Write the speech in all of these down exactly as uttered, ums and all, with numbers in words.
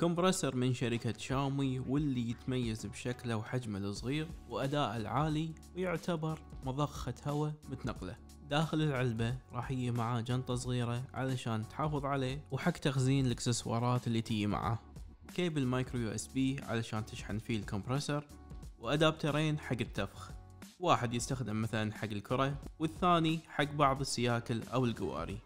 كمبرسر من شركة شاومي، واللي يتميز بشكله وحجمه الصغير وأدائه العالي، ويعتبر مضخة هواء متنقلة. داخل العلبة راح يجي معاه جنطة صغيرة علشان تحافظ عليه، وحق تخزين الاكسسوارات اللي تيجي معاه، كيبل مايكرو يو اس بي علشان تشحن فيه الكمبرسر، وأدابترين حق التفخ، واحد يستخدم مثلا حق الكرة والثاني حق بعض السياكل أو القواري.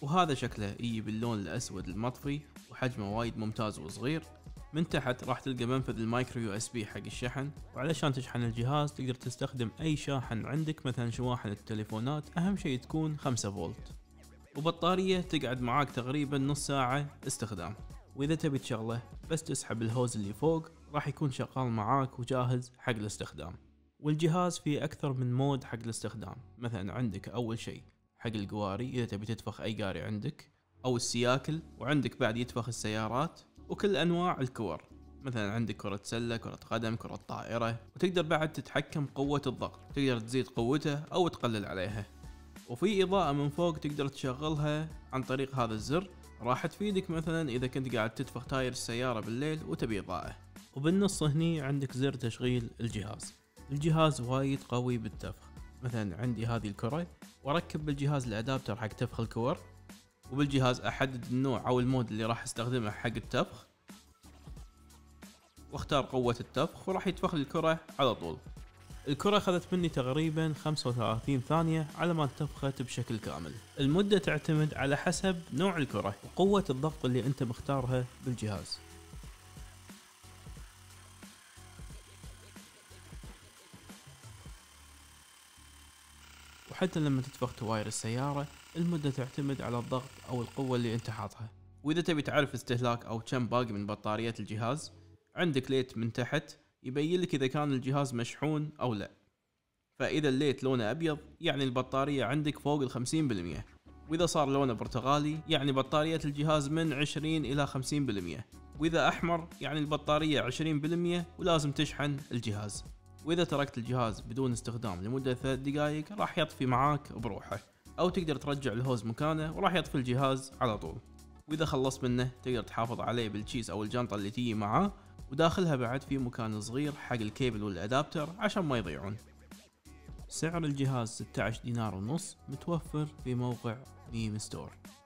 وهذا شكله يجي باللون الأسود المطفي، وحجمه وايد ممتاز وصغير. من تحت راح تلقى منفذ المايكرو يو اس بي حق الشحن، وعلشان تشحن الجهاز تقدر تستخدم أي شاحن عندك، مثلا شواحن التليفونات، أهم شيء تكون خمسة فولت. وبطارية تقعد معاك تقريبا نص ساعة استخدام، وإذا تبي تشغله بس تسحب الهوز اللي فوق راح يكون شغال معاك وجاهز حق الاستخدام. والجهاز فيه أكثر من مود حق الاستخدام، مثلا عندك أول شيء حق القواري إذا تبي تتفخ أي قاري عندك، أو السياكل، وعندك بعد يتفخ السيارات وكل أنواع الكور، مثلا عندك كرة سلة، كرة قدم، كرة طائرة. وتقدر بعد تتحكم قوة الضغط، تقدر تزيد قوته أو تقلل عليها. وفي إضاءة من فوق تقدر تشغلها عن طريق هذا الزر، راح تفيدك مثلا إذا كنت قاعد تتفخ تاير السيارة بالليل وتبي إضاءة. وبالنص هني عندك زر تشغيل الجهاز. الجهاز وايد قوي بالتفخ، مثلا عندي هذه الكرة واركب بالجهاز الادابتر حق تفخ الكور، وبالجهاز احدد النوع او المود اللي راح استخدمه حق التفخ، واختار قوة التفخ، وراح يتفخ الكرة على طول. الكرة اخذت مني تقريبا خمسة وثلاثين ثانية على ما انتفخت بشكل كامل. المدة تعتمد على حسب نوع الكرة وقوة الضغط اللي انت مختارها بالجهاز. وحتى لما تتفخ تواير السيارة المدة تعتمد على الضغط أو القوة اللي أنت حاطها. وإذا تبي تعرف استهلاك أو كم باقي من بطارية الجهاز، عندك ليت من تحت يبين لك إذا كان الجهاز مشحون أو لا. فإذا الليت لونه أبيض يعني البطارية عندك فوق الخمسين بالمية، وإذا صار لونه برتقالي يعني بطارية الجهاز من عشرين إلى خمسين بالمية، وإذا أحمر يعني البطارية عشرين بالمية ولازم تشحن الجهاز. وإذا تركت الجهاز بدون استخدام لمدة ثلاث دقائق راح يطفي معاك بروحه، أو تقدر ترجع الهوز مكانه وراح يطفي الجهاز على طول. وإذا خلصت منه تقدر تحافظ عليه بالكيس أو الجنطة اللي تيجي معاه، وداخلها بعد في مكان صغير حق الكيبل والأدابتر عشان ما يضيعون. سعر الجهاز ستة عشر دينار ونص، متوفر في موقع ميم ستور.